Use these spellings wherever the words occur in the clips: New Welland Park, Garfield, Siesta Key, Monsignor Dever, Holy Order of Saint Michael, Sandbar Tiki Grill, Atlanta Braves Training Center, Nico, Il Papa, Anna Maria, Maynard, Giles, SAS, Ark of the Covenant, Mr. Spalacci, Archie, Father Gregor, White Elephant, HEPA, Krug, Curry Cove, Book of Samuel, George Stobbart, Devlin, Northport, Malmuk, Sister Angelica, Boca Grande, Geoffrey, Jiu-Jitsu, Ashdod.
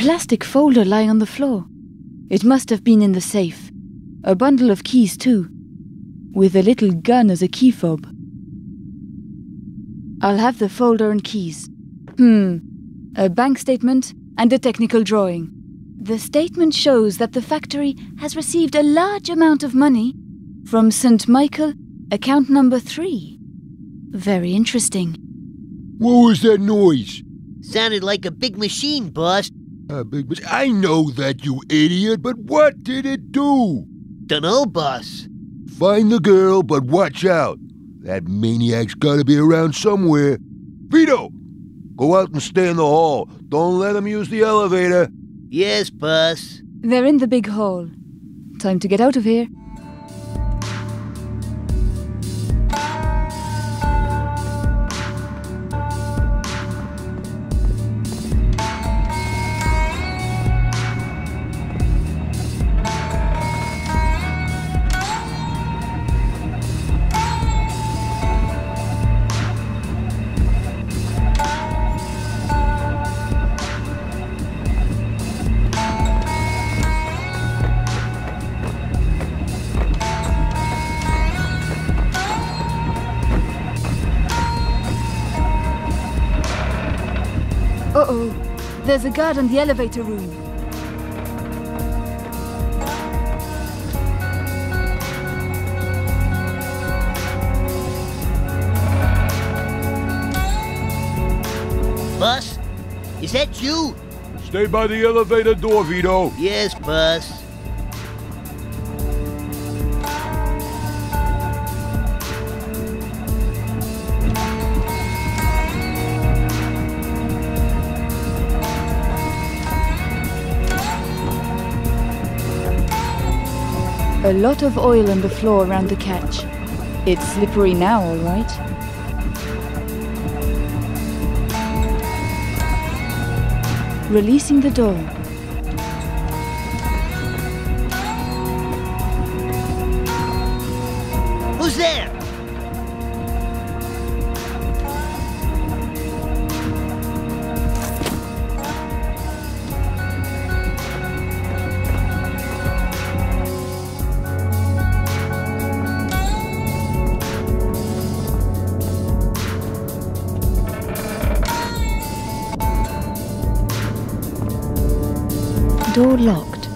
plastic folder lying on the floor. It must have been in the safe. A bundle of keys too, with a little gun as a key fob. I'll have the folder and keys. A bank statement and a technical drawing. The statement shows that the factory has received a large amount of money from St. Michael, account number 3. Very interesting. What was that noise? Sounded like a big machine, boss. I know that, you idiot, but what did it do? Dunno, boss. Find the girl, but watch out. That maniac's gotta be around somewhere. Vito, go out and stay in the hall. Don't let him use the elevator. Yes, boss. They're in the big hall. Time to get out of here. There's a guard in the elevator room. Bus? Is that you? Stay by the elevator door, Vito. Yes, Bus. A lot of oil on the floor around the catch. It's slippery now, all right. Releasing the door. Who's there? Door locked.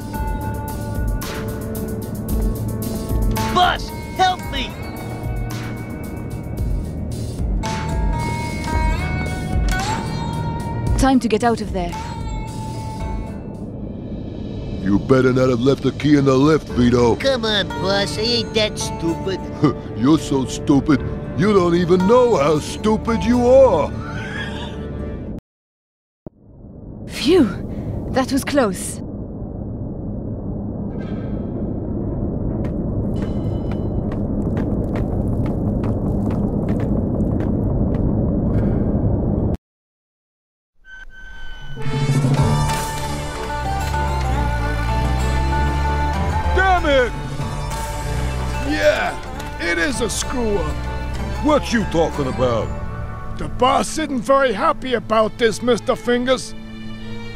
Bus, help me! Time to get out of there. You better not have left the key in the lift, Vito. Come on, Bus, I ain't that stupid. You're so stupid, you don't even know how stupid you are. Phew, that was close. A screw up. What you talking about? The boss isn't very happy about this, Mr. Fingers.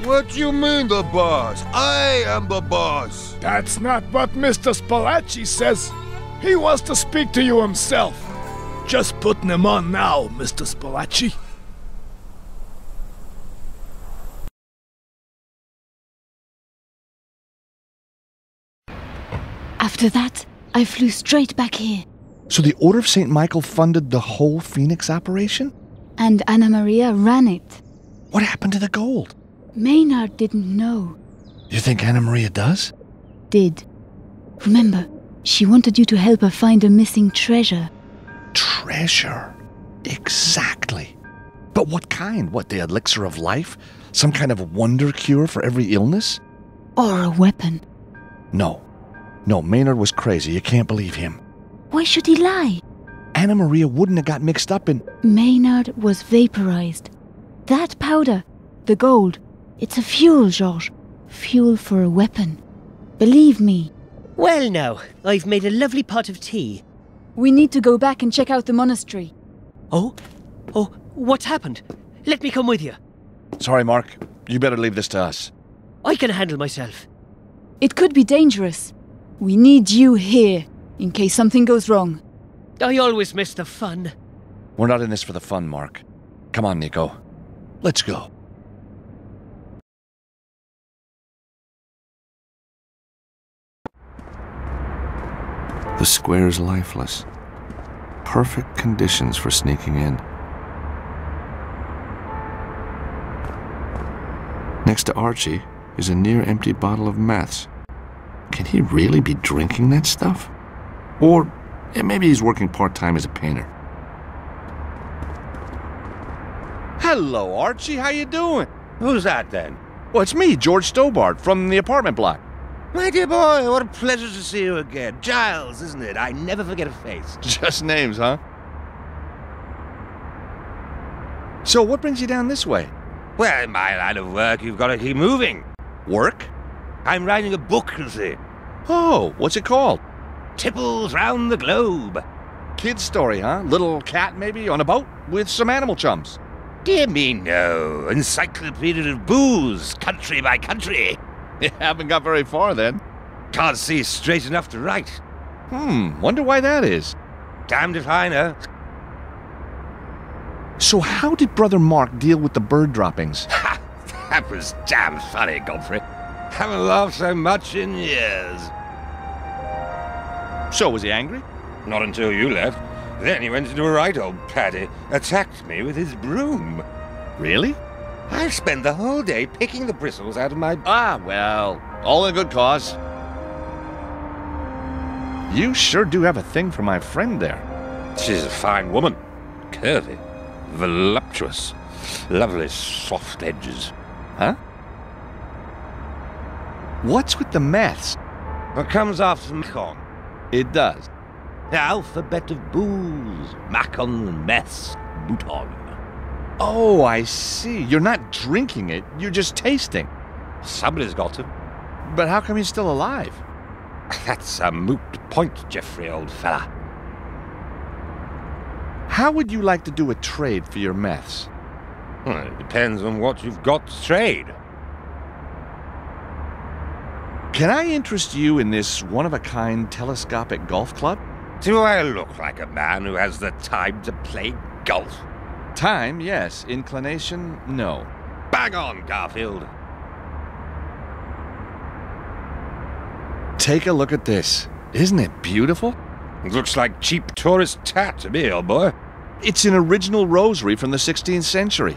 What you mean the boss? I am the boss. That's not what Mr. Spalacci says. He wants to speak to you himself. Just putting him on now, Mr. Spalacci. After that, I flew straight back here. So the Order of Saint Michael funded the whole Phoenix operation? And Anna Maria ran it. What happened to the gold? Maynard didn't know. You think Anna Maria does? Did. Remember, she wanted you to help her find a missing treasure. Treasure? Exactly. But what kind? What, the elixir of life? Some kind of wonder cure for every illness? Or a weapon? No. No, Maynard was crazy. You can't believe him. Why should he lie? Anna Maria wouldn't have got mixed up in... Maynard was vaporized. That powder, the gold, it's a fuel, George. Fuel for a weapon. Believe me. Well now, I've made a lovely pot of tea. We need to go back and check out the monastery. Oh? Oh, what's happened? Let me come with you. Sorry, Mark. You better leave this to us. I can handle myself. It could be dangerous. We need you here, in case something goes wrong. I always miss the fun. We're not in this for the fun, Mark. Come on, Nico. Let's go. The square's lifeless. Perfect conditions for sneaking in. Next to Archie is a near-empty bottle of Math's. Can he really be drinking that stuff? Or maybe he's working part-time as a painter. Hello, Archie. How you doing? Who's that, then? Well, it's me, George Stobbart, from the apartment block. My dear boy, what a pleasure to see you again. Giles, isn't it? I never forget a face. Just names, huh? So what brings you down this way? Well, in my line of work, you've got to keep moving. Work? I'm writing a book, you see. Oh, what's it called? Tipples Round the Globe. Kid's story, huh? Little cat, maybe, on a boat with some animal chums. Dear me, no. Encyclopedia of booze, country by country. You haven't got very far, then. Can't see straight enough to write. Wonder why that is. Damned if I know. So how did Brother Mark deal with the bird droppings? Ha! That was damn funny, Godfrey. Haven't laughed so much in years. So was he angry? Not until you left. Then he went into a right old paddy, attacked me with his broom. Really? I've spent the whole day picking the bristles out of my... Ah, well, all in good cause. You sure do have a thing for my friend there. She's a fine woman. Curvy. Voluptuous. Lovely soft edges. Huh? What's with the maths? What comes after Macon? It does. The alphabet of booze. Macon and mess. Bouton. Oh, I see. You're not drinking it, you're just tasting. Somebody's got him. But how come he's still alive? That's a moot point, Geoffrey, old fella. How would you like to do a trade for your meths? Well, it depends on what you've got to trade. Can I interest you in this one-of-a-kind telescopic golf club? Do I look like a man who has the time to play golf? Time, yes. Inclination, no. Bang on, Garfield! Take a look at this. Isn't it beautiful? It looks like cheap tourist tat to me, old boy. It's an original rosary from the 16th century.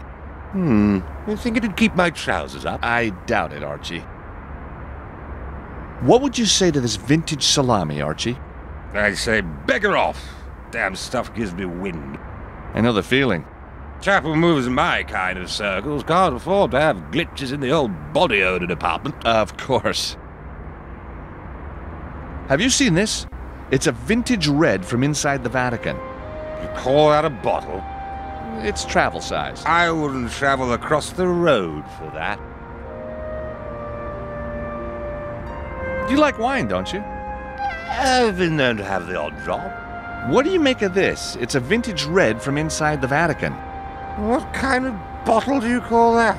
You think it'd keep my trousers up? I doubt it, Archie. What would you say to this vintage salami, Archie? I'd say, beggar off. Damn stuff gives me wind. I know the feeling. Chap who moves in my kind of circles can't afford to have glitches in the old body odor department. Of course. Have you seen this? It's a vintage red from inside the Vatican. You call that a bottle? It's travel size. I wouldn't travel across the road for that. You like wine, don't you? I've been known to have the odd drop. What do you make of this? It's a vintage red from inside the Vatican. What kind of bottle do you call that?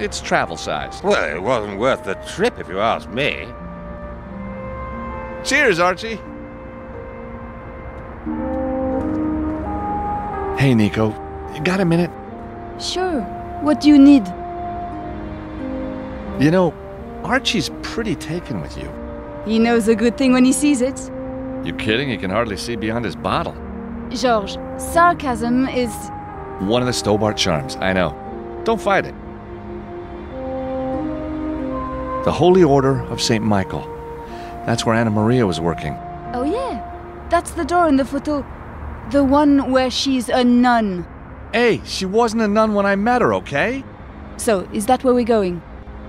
It's travel size. Well, it wasn't worth the trip if you ask me. Cheers, Archie. Hey, Nico. You got a minute? Sure. What do you need? You know, Archie's pretty taken with you. He knows a good thing when he sees it. You kidding? He can hardly see beyond his bottle. George, sarcasm is... one of the Stobbart charms, I know. Don't fight it. The Holy Order of Saint Michael. That's where Anna Maria was working. Oh, yeah. That's the door in the photo. The one where she's a nun. Hey, she wasn't a nun when I met her, okay? So, is that where we're going?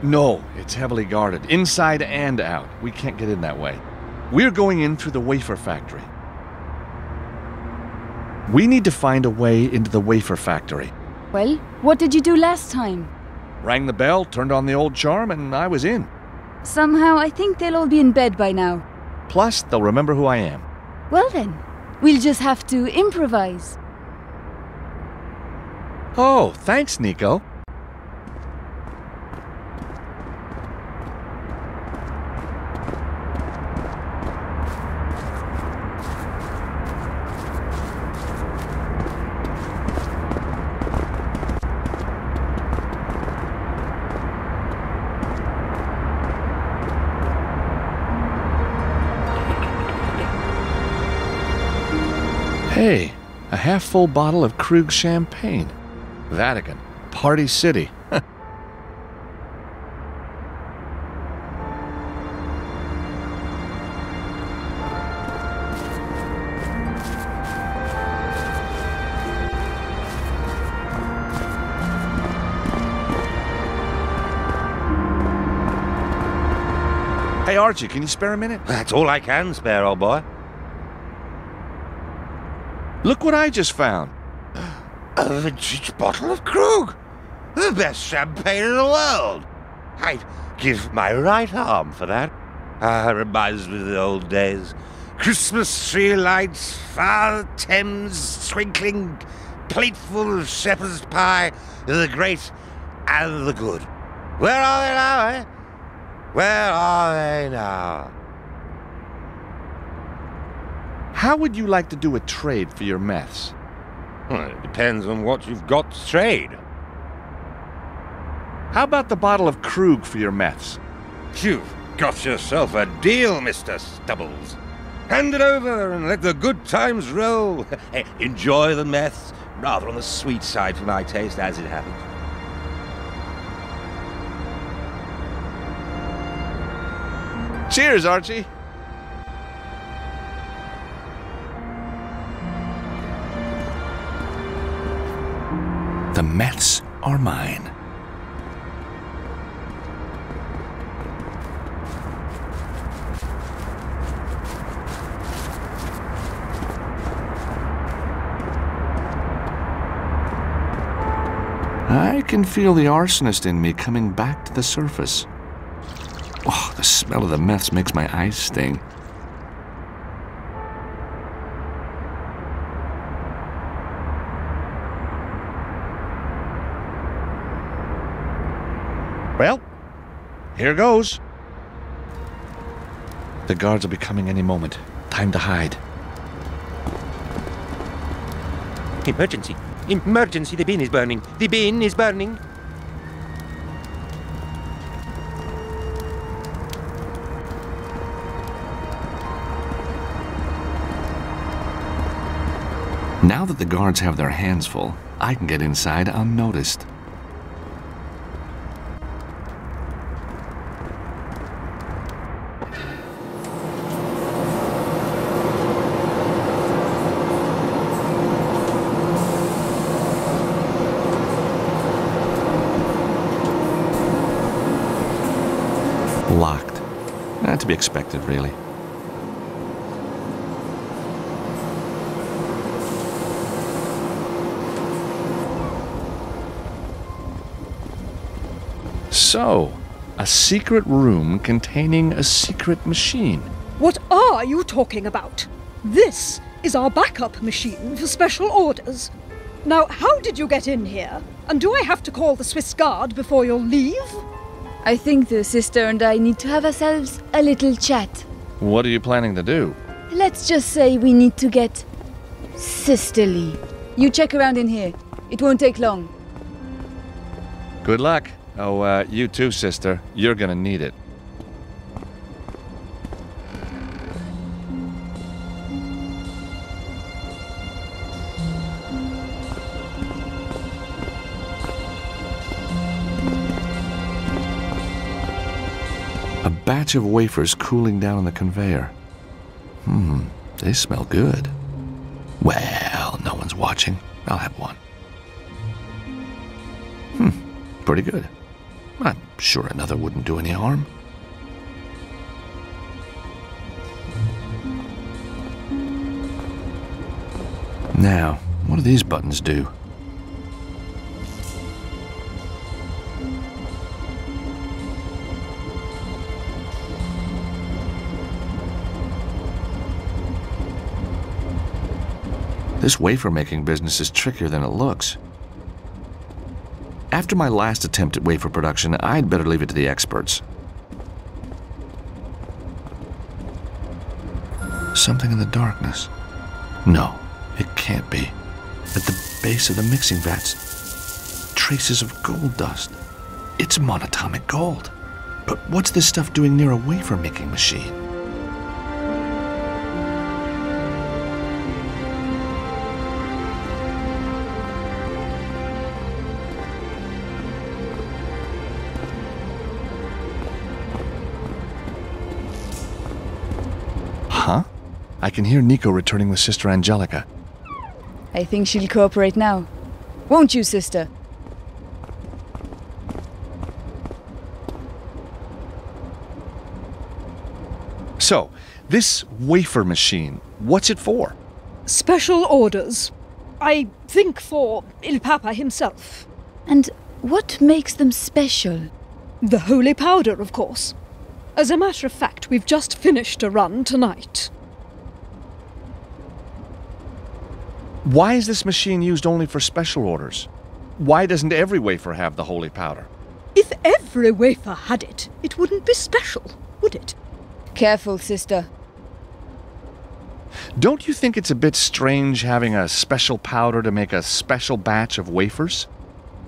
No, it's heavily guarded. Inside and out. We can't get in that way. We're going in through the wafer factory. We need to find a way into the wafer factory. Well, what did you do last time? Rang the bell, turned on the old charm, and I was in. Somehow, I think they'll all be in bed by now. Plus, they'll remember who I am. Well then, we'll just have to improvise. Oh, thanks, Nico. Hey, a half-full bottle of Krug champagne. Vatican, party city. Hey, Archie, can you spare a minute? That's all I can spare, old boy. Look what I just found. A vintage bottle of Krug. The best champagne in the world. I'd give my right arm for that. Reminds me of the old days. Christmas tree lights, far Thames twinkling, plateful of shepherd's pie, the great and the good. Where are they now, eh? Where are they now? How would you like to do a trade for your meths? Well, it depends on what you've got to trade. How about the bottle of Krug for your meths? You've got yourself a deal, Mr. Stubbles. Hand it over and let the good times roll. Enjoy the meths, rather on the sweet side for my taste, as it happens. Cheers, Archie. The meths are mine. I can feel the arsonist in me coming back to the surface. Oh, the smell of the meths makes my eyes sting. Well, here goes. The guards will be coming any moment. Time to hide. Emergency. Emergency. The bin is burning. The bin is burning. Now that the guards have their hands full, I can get inside unnoticed. Locked. Not to be expected, really. So, a secret room containing a secret machine. What are you talking about? This is our backup machine for special orders. Now, how did you get in here? And do I have to call the Swiss Guard before you'll leave? I think the sister and I need to have ourselves a little chat. What are you planning to do? Let's just say we need to get sisterly. You check around in here. It won't take long. Good luck. Oh, you too, sister. You're gonna need it. A batch of wafers cooling down on the conveyor. They smell good. Well, no one's watching. I'll have one. Pretty good. I'm sure another wouldn't do any harm. Now, what do these buttons do? This wafer-making business is trickier than it looks. After my last attempt at wafer production, I'd better leave it to the experts. Something in the darkness. No, it can't be. At the base of the mixing vats, traces of gold dust. It's monatomic gold. But what's this stuff doing near a wafer-making machine? Uh-huh. I can hear Nico returning with Sister Angelica. I think she'll cooperate now. Won't you, Sister? So, this wafer machine, what's it for? Special orders. I think for Il Papa himself. And what makes them special? The holy powder, of course. As a matter of fact, we've just finished a run tonight. Why is this machine used only for special orders? Why doesn't every wafer have the holy powder? If every wafer had it, it wouldn't be special, would it? Careful, Sister. Don't you think it's a bit strange having a special powder to make a special batch of wafers?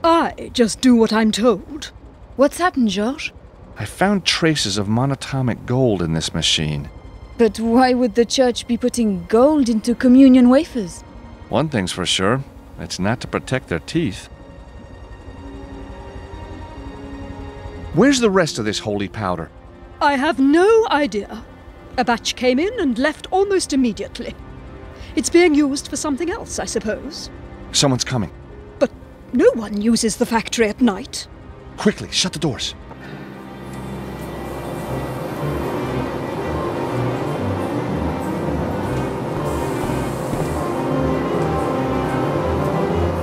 I just do what I'm told. What's happened, George? I found traces of monatomic gold in this machine. But why would the church be putting gold into communion wafers? One thing's for sure, it's not to protect their teeth. Where's the rest of this holy powder? I have no idea. A batch came in and left almost immediately. It's being used for something else, I suppose. Someone's coming. But no one uses the factory at night. Quickly, shut the doors.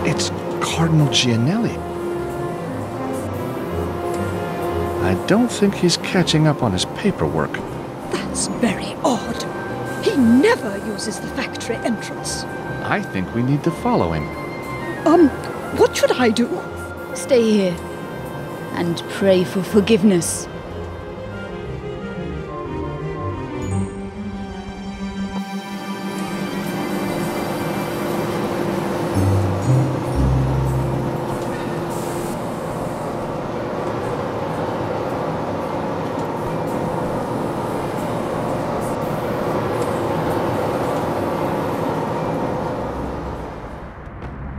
It's Cardinal Gianelli. I don't think he's catching up on his paperwork. That's very odd. He never uses the factory entrance. I think we need to follow him. What should I do? Stay here and pray for forgiveness.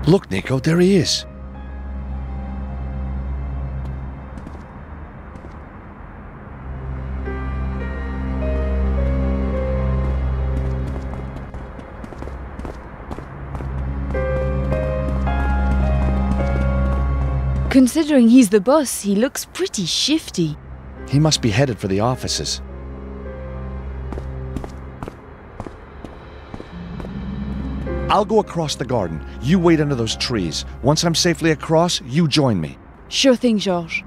Look, Nico, there he is. Considering he's the boss, he looks pretty shifty. He must be headed for the offices. I'll go across the garden. You wait under those trees. Once I'm safely across, you join me. Sure thing, George.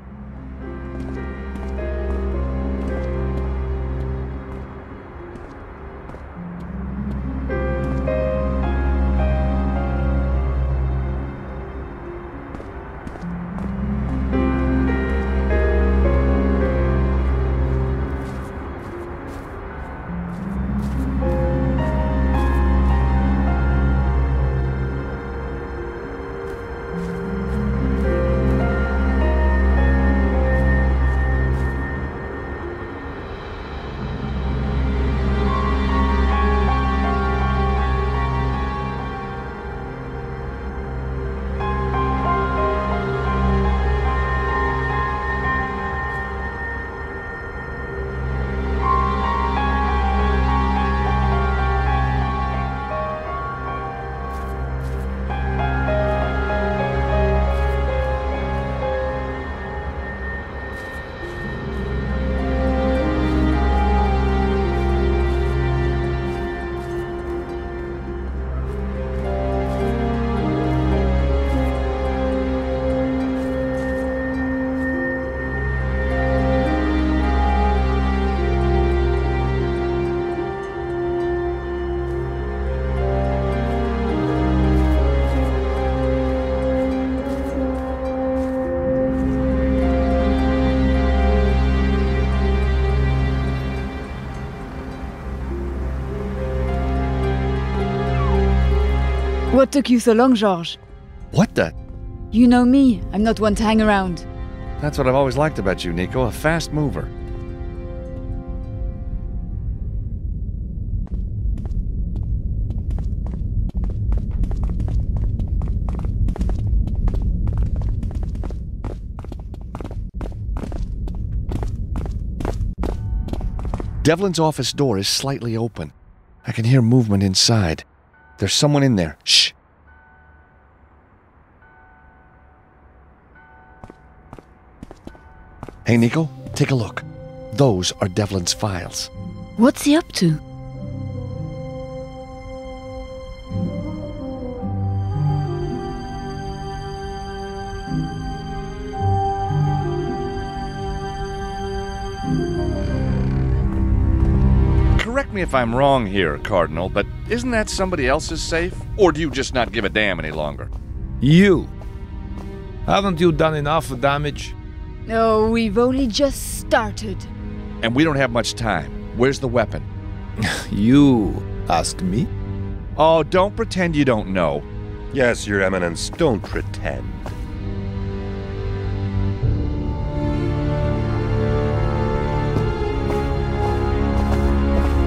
What took you so long, George? What the? You know me. I'm not one to hang around. That's what I've always liked about you, Nico. A fast mover. Devlin's office door is slightly open. I can hear movement inside. There's someone in there. Shh. Hey, Nico, take a look. Those are Devlin's files. What's he up to? Correct me if I'm wrong here, Cardinal, but isn't that somebody else's safe? Or do you just not give a damn any longer? You! Haven't you done enough damage? No, we've only just started. And we don't have much time. Where's the weapon? You ask me? Oh, don't pretend you don't know. Yes, Your Eminence, don't pretend.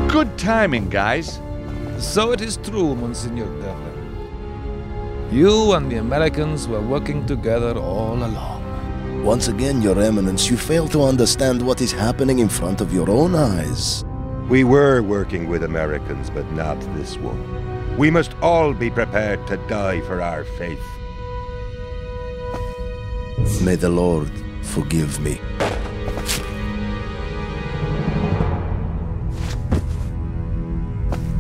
Good timing, guys. So it is true, Monsignor Dever. You and the Americans were working together all along. Once again, Your Eminence, you fail to understand what is happening in front of your own eyes. We were working with Americans, but not this one. We must all be prepared to die for our faith. May the Lord forgive me.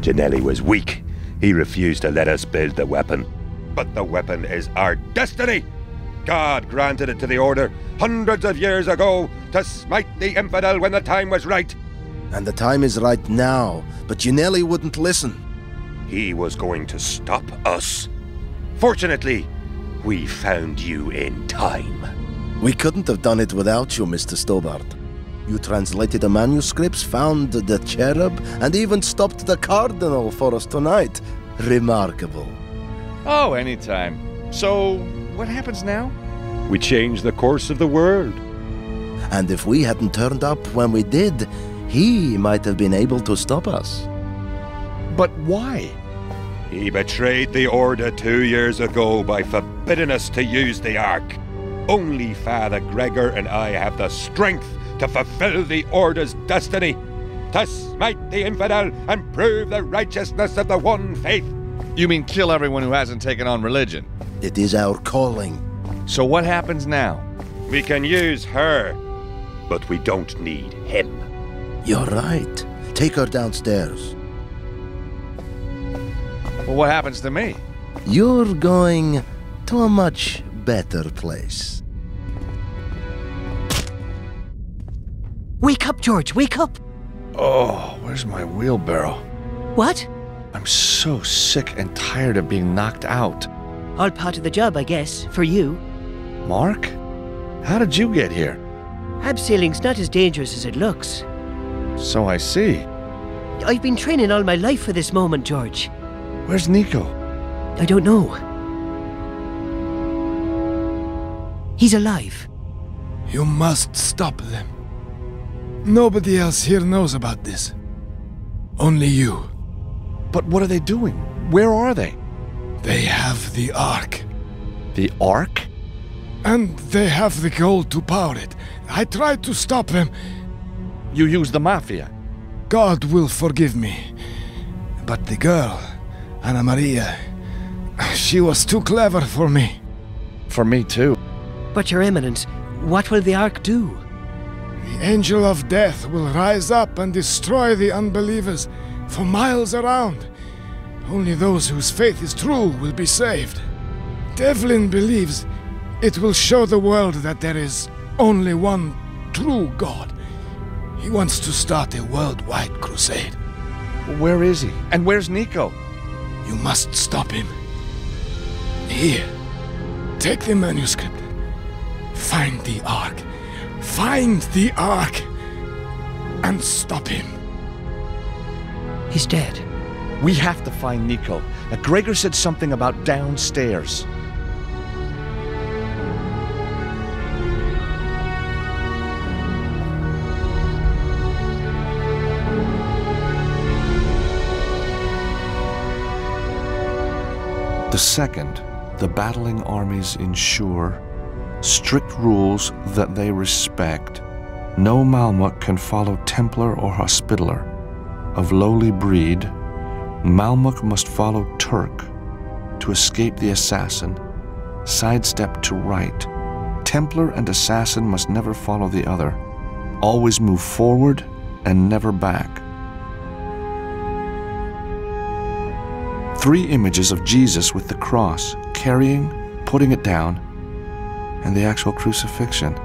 Gianelli was weak. He refused to let us build the weapon. But the weapon is our destiny! God granted it to the Order hundreds of years ago to smite the infidel when the time was right. And the time is right now, but Gianelli wouldn't listen. He was going to stop us. Fortunately, we found you in time. We couldn't have done it without you, Mr. Stobbart. You translated the manuscripts, found the cherub, and even stopped the Cardinal for us tonight. Remarkable. Oh, anytime. So... what happens now? We change the course of the world. And if we hadn't turned up when we did, he might have been able to stop us. But why? He betrayed the Order 2 years ago by forbidding us to use the Ark. Only Father Gregor and I have the strength to fulfill the Order's destiny, to smite the infidel and prove the righteousness of the one faith. You mean kill everyone who hasn't taken on religion? It is our calling. So what happens now? We can use her, but we don't need him. You're right. Take her downstairs. Well, what happens to me? You're going to a much better place. Wake up, George, wake up! Oh, where's my wheelbarrow? What? I'm so sick and tired of being knocked out. All part of the job, I guess, for you. Mark? How did you get here? Abseiling's not as dangerous as it looks. So I see. I've been training all my life for this moment, George. Where's Nico? I don't know. He's alive. You must stop them. Nobody else here knows about this. Only you. But what are they doing? Where are they? They have the Ark. The Ark? And they have the gold to power it. I tried to stop them. You used the Mafia. God will forgive me. But the girl, Anna Maria, she was too clever for me. For me too. But Your Eminence, what will the Ark do? The Angel of Death will rise up and destroy the unbelievers for miles around. Only those whose faith is true will be saved. Devlin believes it will show the world that there is only one true God. He wants to start a worldwide crusade. Where is he? And where's Nico? You must stop him. Here, take the manuscript. Find the Ark. Find the Ark. And stop him. He's dead. We have to find Nico. Now, Gregor said something about downstairs. The second, the battling armies ensure strict rules that they respect. No Malmuk can follow Templar or Hospitaller, of lowly breed, Malmuk must follow Turk to escape the assassin, sidestep to right. Templar and assassin must never follow the other. Always move forward and never back. 3 images of Jesus with the cross, carrying, putting it down, and the actual crucifixion.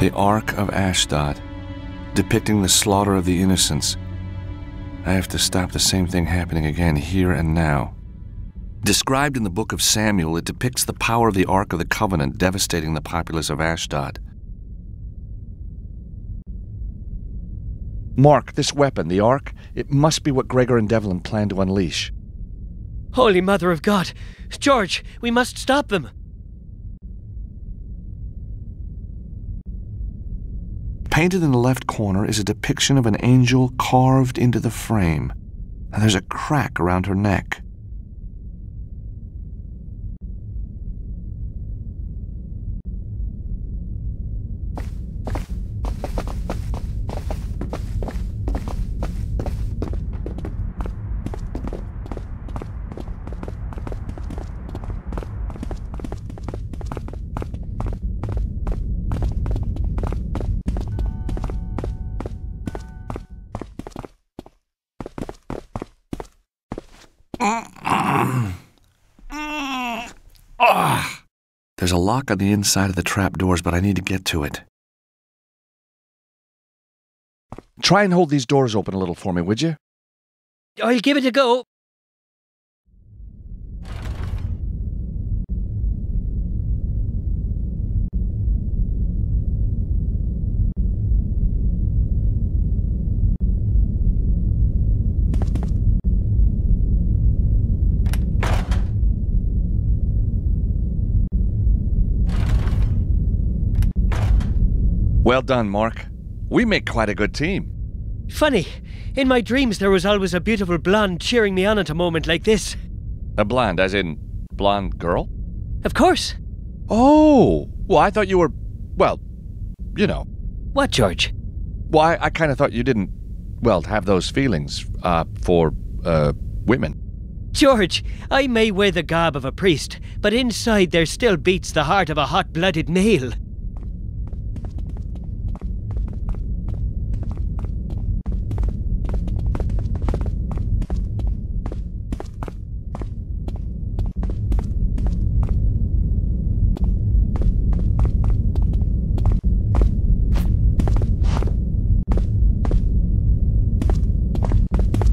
The Ark of Ashdod, depicting the slaughter of the innocents. I have to stop the same thing happening again here and now. Described in the Book of Samuel, it depicts the power of the Ark of the Covenant devastating the populace of Ashdod. Mark, this weapon, the Ark, it must be what Gregor and Devlin plan to unleash. Holy Mother of God! George, we must stop them! Painted in the left corner is a depiction of an angel carved into the frame, and there's a crack around her neck. There's a lock on the inside of the trapdoors, but I need to get to it. Try and hold these doors open a little for me, would you? I'll give it a go. Well done, Mark. We make quite a good team. Funny. In my dreams, there was always a beautiful blonde cheering me on at a moment like this. A blonde, as in blonde girl? Of course. Oh, well, I thought you were, well, you know. What, George? Well, I kind of thought you didn't, well, have those feelings for women. George, I may wear the garb of a priest, but inside there still beats the heart of a hot-blooded male.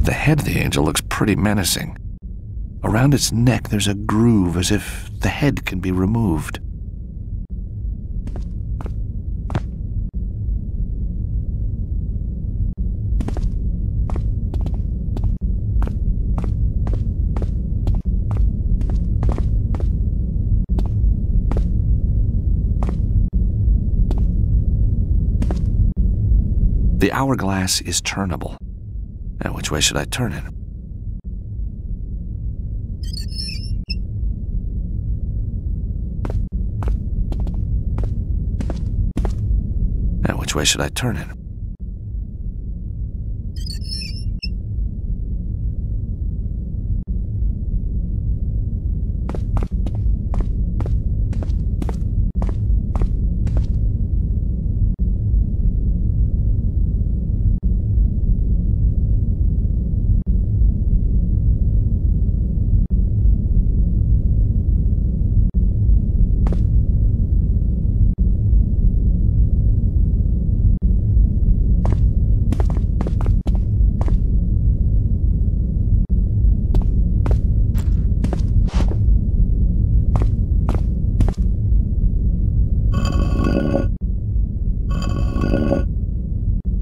The head of the angel looks pretty menacing. Around its neck there's a groove as if the head can be removed. The hourglass is turnable. Now, which way should I turn it? Now, which way should I turn it?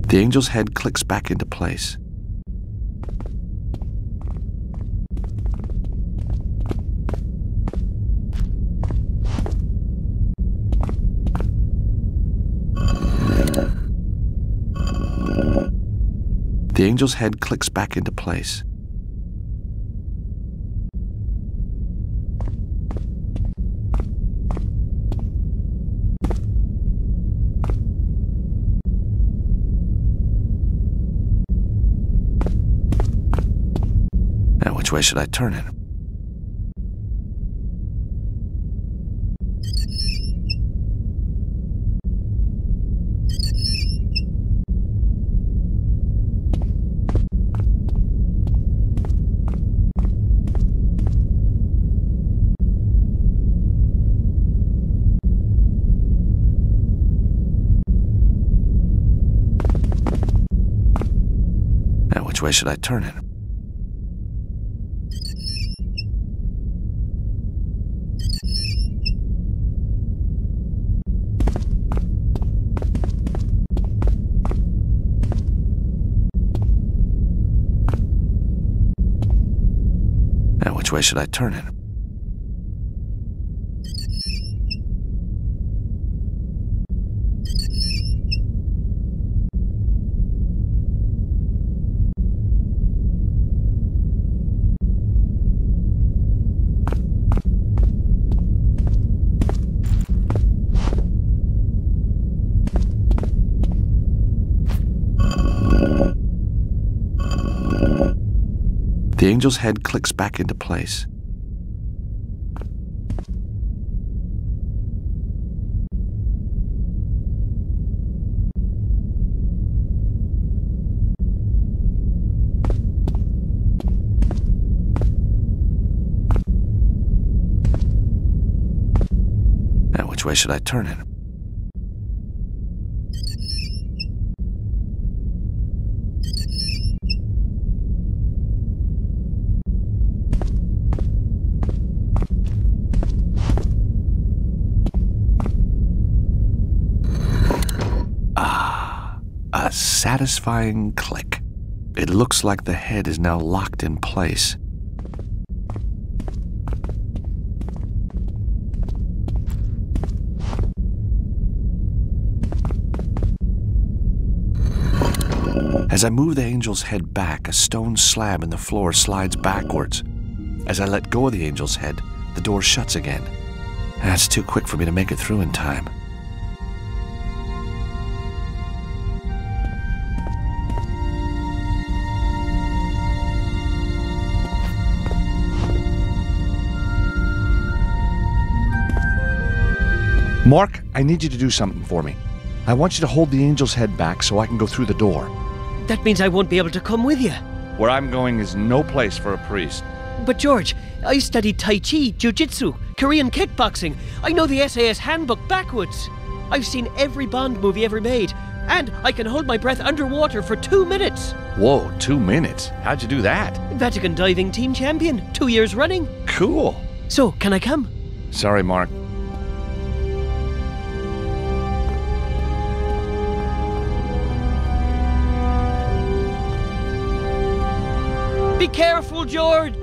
The angel's head clicks back into place. The angel's head clicks back into place. Now, which way should I turn it? Where should I turn it? Now, which way should I turn it? The angel's head clicks back into place. Now, which way should I turn it? Satisfying click. It looks like the head is now locked in place. As I move the angel's head back, a stone slab in the floor slides backwards. As I let go of the angel's head, the door shuts again. That's too quick for me to make it through in time. Mark, I need you to do something for me. I want you to hold the angel's head back so I can go through the door. That means I won't be able to come with you. Where I'm going is no place for a priest. But George, I studied Tai Chi, Jiu-Jitsu, Korean kickboxing. I know the SAS handbook backwards. I've seen every Bond movie ever made. And I can hold my breath underwater for 2 minutes. Whoa, 2 minutes? How'd you do that? Vatican diving team champion, 2 years running. Cool. So, can I come? Sorry, Mark. Be careful, George!